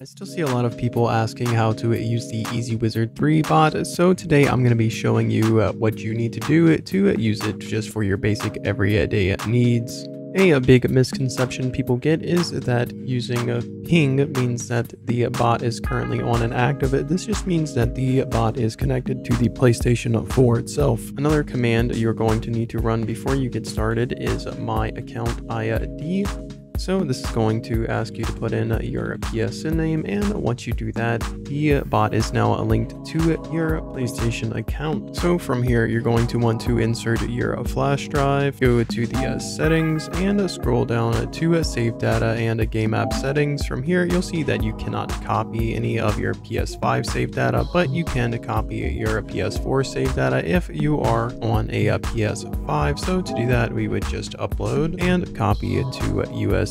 I still see a lot of people asking how to use the EZWizard 3 bot, so today I'm going to be showing you what you need to do to use it just for your basic everyday needs. A big misconception people get is that using a ping means that the bot is currently on and active. This just means that the bot is connected to the PlayStation 4 itself. Another command you're going to need to run before you get started is my account ID. So this is going to ask you to put in your PSN name, and once you do that, the bot is now linked to your PlayStation account. So from here, you're going to want to insert your flash drive, go to the settings, and scroll down to save data and game app settings. From here, you'll see that you cannot copy any of your PS5 save data, but you can copy your PS4 save data if you are on a PS5. So to do that, we would just upload and copy it to USB.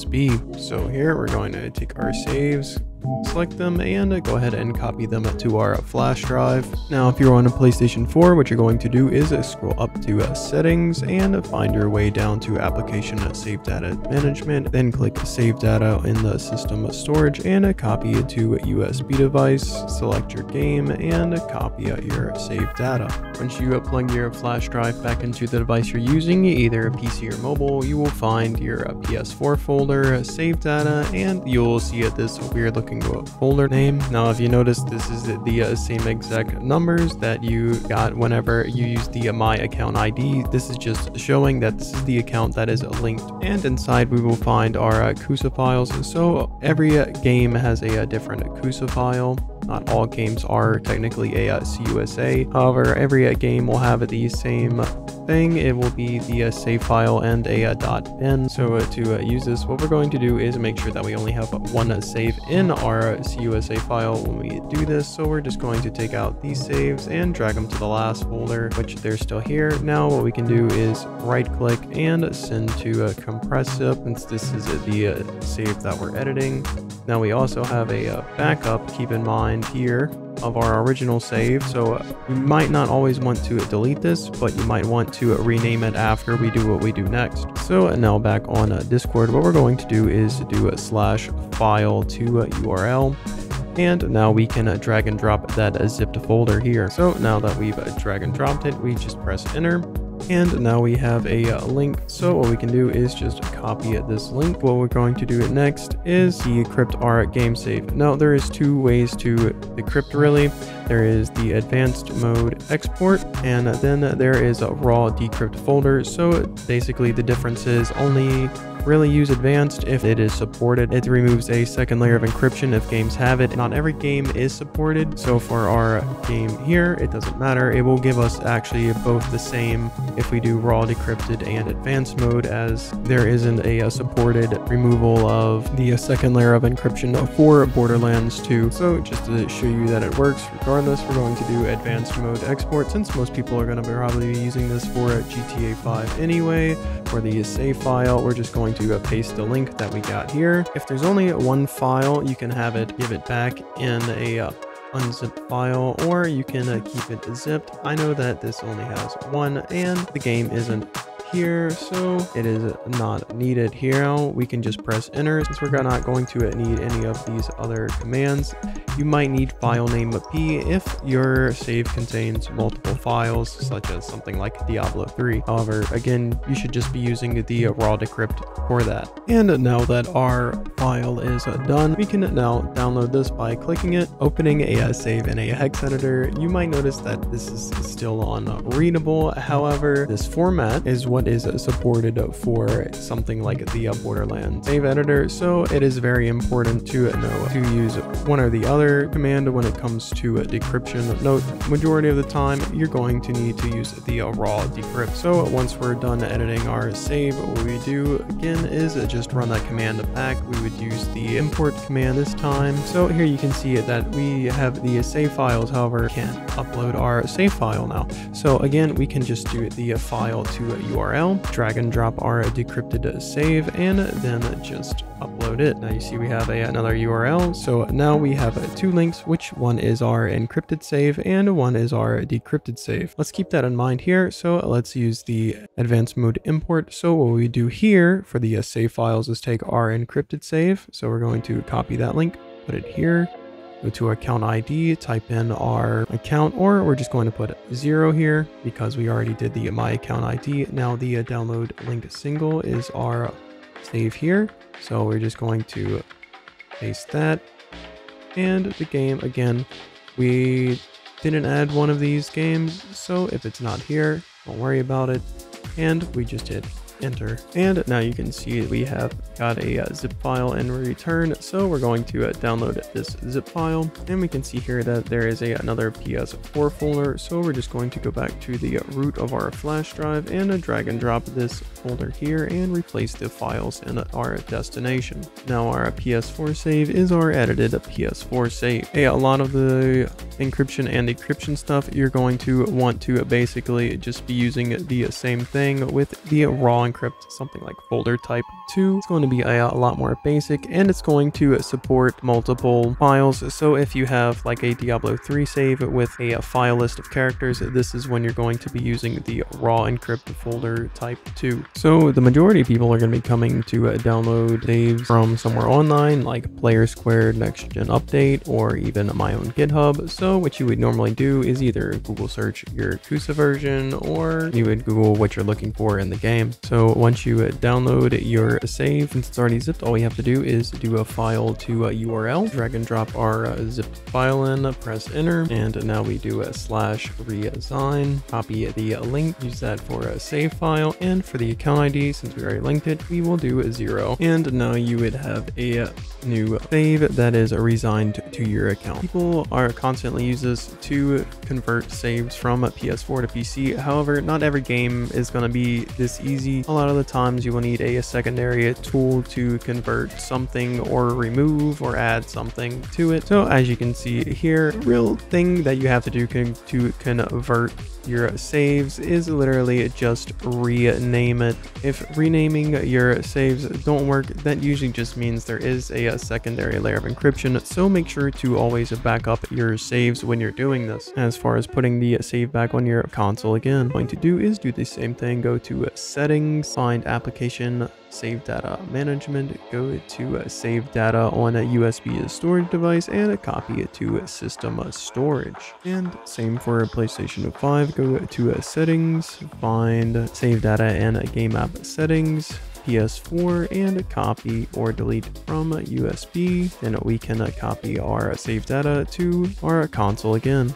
So here we're going to take our saves, select them, and go ahead and copy them to our flash drive. Now if you're on a PlayStation 4, what you're going to do is scroll up to settings and find your way down to application save data management, then click save data in the system storage and copy it to a USB device, select your game, and copy your save data. Once you plug your flash drive back into the device you're using, either PC or mobile, you will find your PS4 folder, save data, and you'll see this weird looking folder name. Now if you notice, this is the same exact numbers that you got whenever you use the my account ID. This is just showing that this is the account that is linked, and inside we will find our CUSA files. So every game has a different CUSA file. Not all games are technically a CUSA, however every game will have the same thing. It will be the save file and a .bin. So to use this, what we're going to do is make sure that we only have one save in our CUSA file when we do this. So we're just going to take out these saves and drag them to the last folder, which they're still here. Now what we can do is right click and send to compress zip, since this is the save that we're editing. Now we also have a backup, keep in mind here, of our original save, so you might not always want to delete this, but you might want to rename it after we do what we do next. So now back on Discord, what we're going to do is do a /file to URL, and now we can drag and drop that zipped folder here. So now that we've drag and dropped it, we just press enter. And now we have a link, so what we can do is just copy this link. What we're going to do next is decrypt our game save. Now there is two ways to decrypt really. There is the advanced mode export, and then there is a raw decrypt folder. So basically the difference is only really use advanced if it is supported. It removes a second layer of encryption if games have it. Not every game is supported, so for our game here it doesn't matter. It will give us actually both the same if we do raw decrypted and advanced mode, as there isn't a supported removal of the second layer of encryption for Borderlands 2. So just to show you that it works regardless, we're going to do advanced mode export, since most people are going to probably be using this for GTA 5 anyway. For the save file, we're just going to paste the link that we got here. If there's only one file, you can have it, give it back in a unzipped file, or you can keep it zipped. I know that this only has one, and the game isn't here, so it is not needed here. We can just press enter, since we're not going to need any of these other commands. You might need file name P if your save contains multiple files, such as something like Diablo 3. However, again, you should just be using the raw decrypt for that. And now that our file is done, we can now download this by clicking it, opening a save in a hex editor. You might notice that this is still unreadable. However, this format is what is supported for something like the Borderlands save editor, so it is very important to know to use one or the other command when it comes to decryption. Note, majority of the time you're going to need to use the raw decrypt. So once we're done editing our save, what we do again is just run that command back. We would use the import command this time. So here you can see that we have the save files, however can't upload our save file now. So again, we can just do the file to URL, drag and drop our decrypted save, and then just upload it. Now you see we have another URL. So now we have two links, which one is our encrypted save and one is our decrypted save. Let's keep that in mind here. So let's use the advanced mode import. So what we do here for the save files is take our encrypted save. So we're going to copy that link, put it here. Go to account ID, type in our account, or we're just going to put 0 here because we already did the my account ID. Now the download link single is our save here. So we're just going to paste that. And the game again, we didn't add one of these games. So if it's not here, don't worry about it. And we just hit enter. And now you can see we have got a zip file in return. So we're going to download this zip file, and we can see here that there is another PS4 folder. So we're just going to go back to the root of our flash drive and drag and drop this folder here and replace the files in our destination. Now our PS4 save is our edited PS4 save. A lot of the encryption and decryption stuff, you're going to want to basically just be using the same thing with the raw encrypt, something like folder type 2. It's going to be a lot more basic, and it's going to support multiple files. So if you have like a Diablo 3 save with a file list of characters, this is when you're going to be using the raw encrypt folder type 2. So the majority of people are going to be coming to download saves from somewhere online, like Player Squared Next Gen Update, or even my own GitHub. So what you would normally do is either Google search your CUSA version, or you would Google what you're looking for in the game. So once you download your save, since it's already zipped, all we have to do is do a file to a URL, drag and drop our zipped file in, press enter, and now we do a /reassign, copy the link, use that for a save file, and for the account ID, since we already linked it, we will do a 0. And now you would have a new save that is resigned to your account. People are constantly use this to convert saves from PS4 to PC. However, not every game is going to be this easy. A lot of the times you will need a secondary tool to convert something or remove or add something to it. So as you can see here, the real thing that you have to do to convert your saves is literally just rename it. If renaming your saves don't work, that usually just means there is a secondary layer of encryption. So make sure to always back up your saves when you're doing this. As far as putting the save back on your console, again, what I'm going to do is do the same thing. Go to settings, find application, save data management, go to save data on a USB storage device, and copy it to system storage. And same for PlayStation 5, go to settings, find save data and game app settings, PS4, and copy or delete from USB. Then we can copy our save data to our console again.